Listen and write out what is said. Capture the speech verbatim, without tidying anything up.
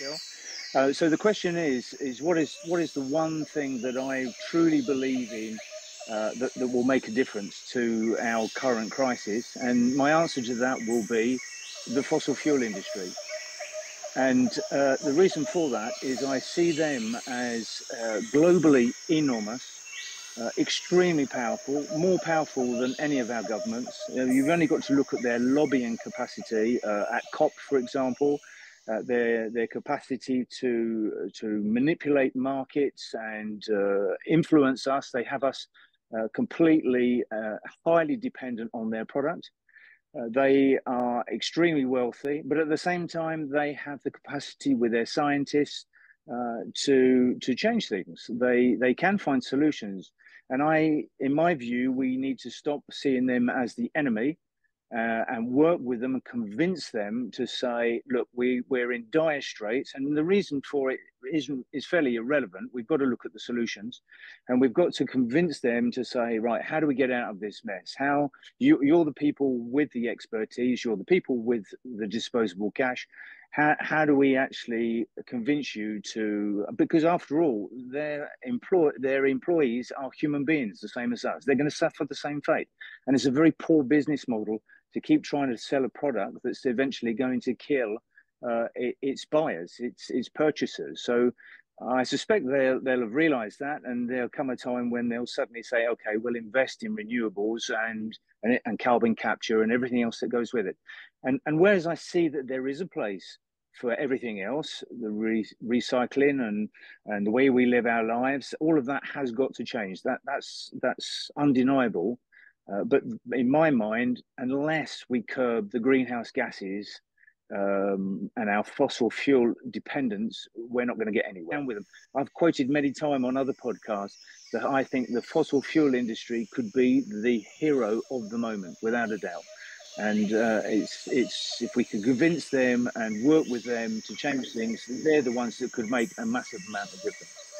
still. Uh, so the question is, is what is what is the one thing that I truly believe in uh, that, that will make a difference to our current crisis? And my answer to that will be the fossil fuel industry. And uh, the reason for that is I see them as uh, globally enormous, uh, extremely powerful, more powerful than any of our governments. You know, you've only got to look at their lobbying capacity uh, at COP, for example, uh, their their capacity to to manipulate markets and uh, influence us. They have us uh, completely uh, highly dependent on their product. Uh, they are extremely wealthy, but at the same time, they have the capacity with their scientists uh, to to change things. They they can find solutions, and I, in my view, we need to stop seeing them as the enemy uh, and work with them and convince them to say, look, we we're in dire straits, and the reason for it isn't is fairly irrelevant. We've got to look at the solutions, and we've got to convince them to say, right, how do we get out of this mess? How you, you're the people with the expertise, you're the people with the disposable cash. How, how do we actually convince you to? Because after all, their employ their employees are human beings, the same as us. They're going to suffer the same fate, and it's a very poor business model to keep trying to sell a product that's eventually going to kill Uh, it, it's buyers, it's it's purchasers. So I suspect they'll they'll have realised that, and there'll come a time when they'll suddenly say, okay, we'll invest in renewables and and, and carbon capture and everything else that goes with it. And and whereas I see that there is a place for everything else, the re recycling and and the way we live our lives, all of that has got to change. That that's that's undeniable. Uh, but in my mind, unless we curb the greenhouse gases Um, and our fossil fuel dependence, we're not going to get anywhere. Down with them. I've quoted many times on other podcasts that I think the fossil fuel industry could be the hero of the moment, without a doubt. And uh, it's it's if we could convince them and work with them to change things, they're the ones that could make a massive amount of difference.